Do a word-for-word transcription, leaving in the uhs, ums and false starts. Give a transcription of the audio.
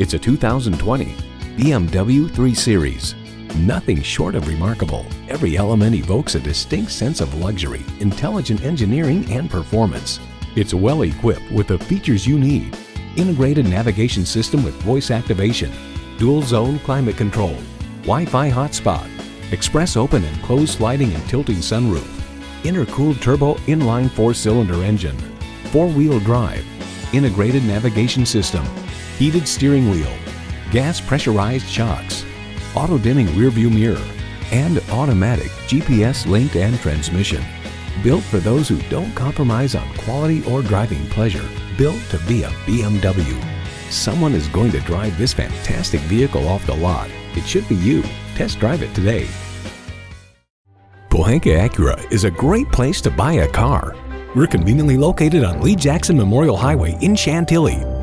It's a two thousand twenty B M W three series. Nothing short of remarkable, every element evokes a distinct sense of luxury, intelligent engineering, and performance. It's well equipped with the features you need: integrated navigation system with voice activation, dual zone climate control, Wi-Fi hotspot, express open and closed sliding and tilting sunroof, intercooled turbo inline four-cylinder engine, four-wheel drive, integrated navigation system, heated steering wheel, gas pressurized shocks, auto dimming rearview mirror, and automatic G P S linked and transmission. Built for those who don't compromise on quality or driving pleasure. Built to be a B M W. Someone is going to drive this fantastic vehicle off the lot. It should be you. Test drive it today. Pohanka Acura is a great place to buy a car. We're conveniently located on Lee Jackson Memorial Highway in Chantilly.